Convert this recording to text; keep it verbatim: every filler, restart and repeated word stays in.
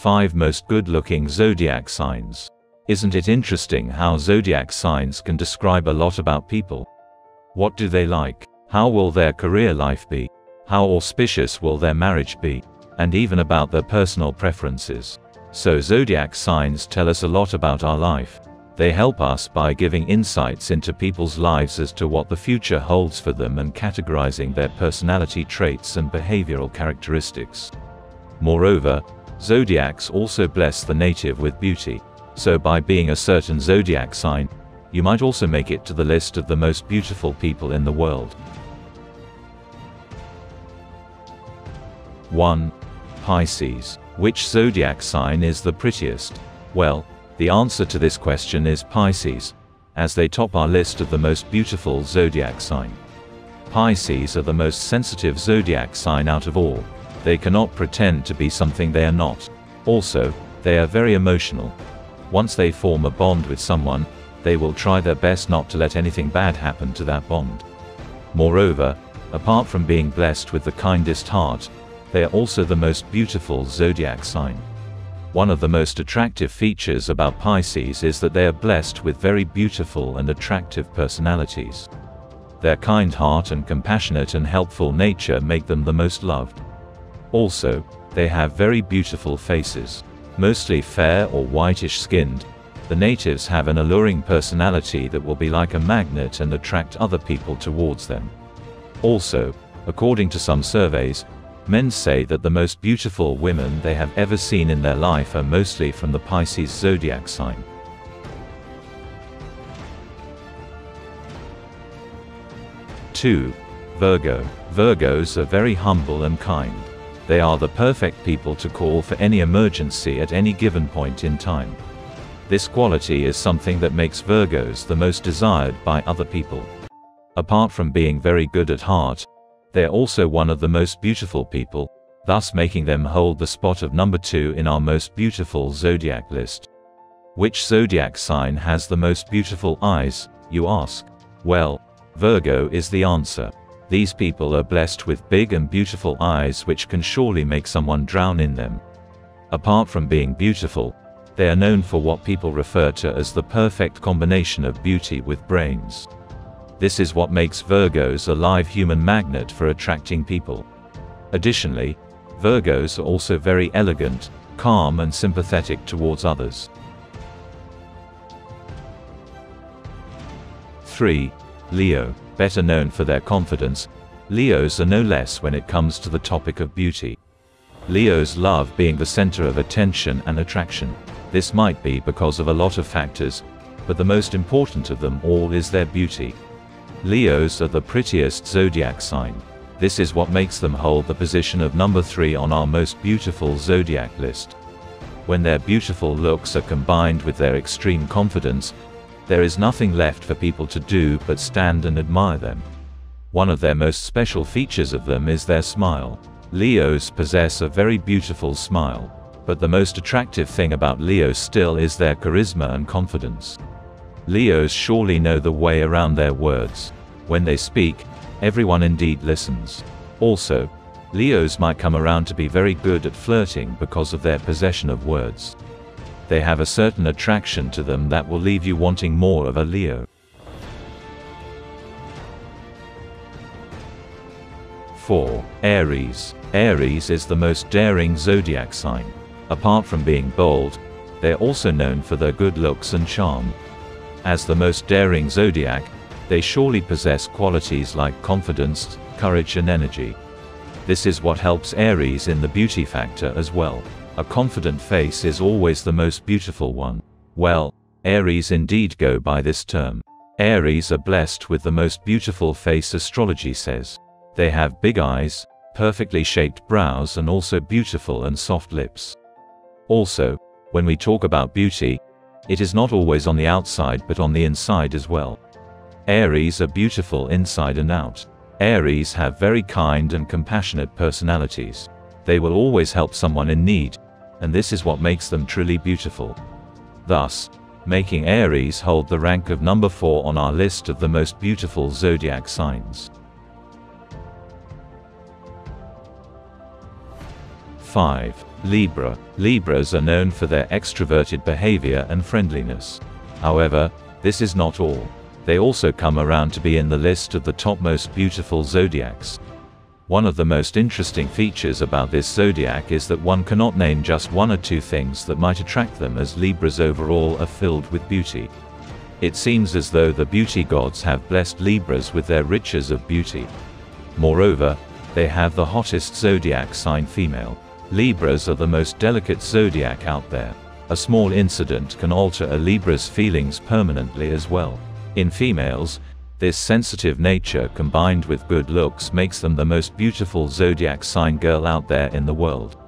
five Most Good-Looking Zodiac Signs. Isn't it interesting how zodiac signs can describe a lot about people? What do they like? How will their career life be? How auspicious will their marriage be? And even about their personal preferences. So zodiac signs tell us a lot about our life. They help us by giving insights into people's lives as to what the future holds for them and categorizing their personality traits and behavioral characteristics. Moreover, zodiacs also bless the native with beauty. So by being a certain zodiac sign, you might also make it to the list of the most beautiful people in the world. one. Pisces. Which zodiac sign is the prettiest? Well, the answer to this question is Pisces, as they top our list of the most beautiful zodiac sign. Pisces are the most sensitive zodiac sign out of all. They cannot pretend to be something they are not. Also, they are very emotional. Once they form a bond with someone, they will try their best not to let anything bad happen to that bond. Moreover, apart from being blessed with the kindest heart, they are also the most beautiful zodiac sign. One of the most attractive features about Pisces is that they are blessed with very beautiful and attractive personalities. Their kind heart and compassionate and helpful nature make them the most loved. Also, they have very beautiful faces. Mostly fair or whitish-skinned, the natives have an alluring personality that will be like a magnet and attract other people towards them. Also, according to some surveys, men say that the most beautiful women they have ever seen in their life are mostly from the Pisces zodiac sign. two. Virgo. Virgos are very humble and kind. They are the perfect people to call for any emergency at any given point in time. This quality is something that makes Virgos the most desired by other people. Apart from being very good at heart, they are also one of the most beautiful people, thus making them hold the spot of number two in our most beautiful zodiac list. Which zodiac sign has the most beautiful eyes, you ask? Well, Virgo is the answer. These people are blessed with big and beautiful eyes which can surely make someone drown in them. Apart from being beautiful, they are known for what people refer to as the perfect combination of beauty with brains. This is what makes Virgos a live human magnet for attracting people. Additionally, Virgos are also very elegant, calm and sympathetic towards others. three. Leo. Better known for their confidence, Leos are no less when it comes to the topic of beauty. Leos love being the center of attention and attraction. This might be because of a lot of factors, but the most important of them all is their beauty. Leos are the prettiest zodiac sign. This is what makes them hold the position of number three on our most beautiful zodiac list. When their beautiful looks are combined with their extreme confidence, there is nothing left for people to do but stand and admire them. One of their most special features of them is their smile. Leos possess a very beautiful smile, but the most attractive thing about Leos still is their charisma and confidence. Leos surely know the way around their words. When they speak, everyone indeed listens. Also, Leos might come around to be very good at flirting because of their possession of words. They have a certain attraction to them that will leave you wanting more of a Leo. four. Aries. Aries is the most daring zodiac sign. Apart from being bold, they are also known for their good looks and charm. As the most daring zodiac, they surely possess qualities like confidence, courage and energy. This is what helps Aries in the beauty factor as well. A confident face is always the most beautiful one. Well, Aries indeed go by this term. Aries are blessed with the most beautiful face, astrology says. They have big eyes, perfectly shaped brows and also beautiful and soft lips. Also, when we talk about beauty, it is not always on the outside but on the inside as well. Aries are beautiful inside and out. Aries have very kind and compassionate personalities. They will always help someone in need, and this is what makes them truly beautiful. Thus, making Aries hold the rank of number four on our list of the most beautiful zodiac signs. five. Libra. Libras are known for their extroverted behavior and friendliness. However, this is not all. They also come around to be in the list of the top most beautiful zodiacs. One of the most interesting features about this zodiac is that one cannot name just one or two things that might attract them, as Libras overall are filled with beauty. It seems as though the beauty gods have blessed Libras with their riches of beauty. Moreover, they have the hottest zodiac sign female. Libras are the most delicate zodiac out there. A small incident can alter a Libra's feelings permanently as well. In females, this sensitive nature combined with good looks makes them the most beautiful zodiac sign girl out there in the world.